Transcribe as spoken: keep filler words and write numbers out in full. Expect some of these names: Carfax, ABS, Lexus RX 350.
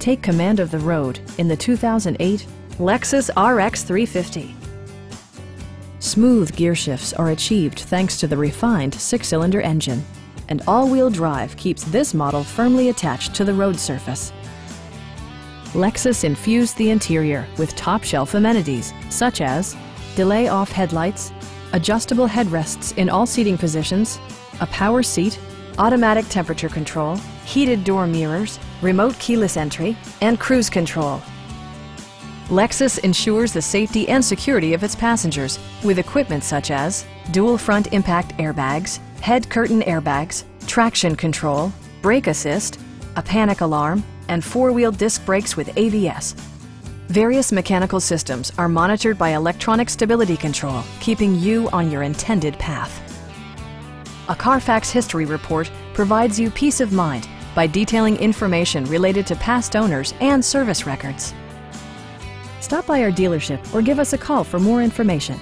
Take command of the road in the two thousand eight Lexus R X three fifty. Smooth gear shifts are achieved thanks to the refined six-cylinder engine, and all-wheel drive keeps this model firmly attached to the road surface. Lexus infused the interior with top-shelf amenities such as delay-off headlights, adjustable headrests in all seating positions, a power seat, automatic temperature control, heated door mirrors, remote keyless entry, and cruise control. Lexus ensures the safety and security of its passengers with equipment such as dual front impact airbags, head curtain airbags, traction control, brake assist, a panic alarm, and four-wheel disc brakes with A B S. Various mechanical systems are monitored by electronic stability control, keeping you on your intended path. A Carfax history report provides you peace of mind by detailing information related to past owners and service records. Stop by our dealership or give us a call for more information.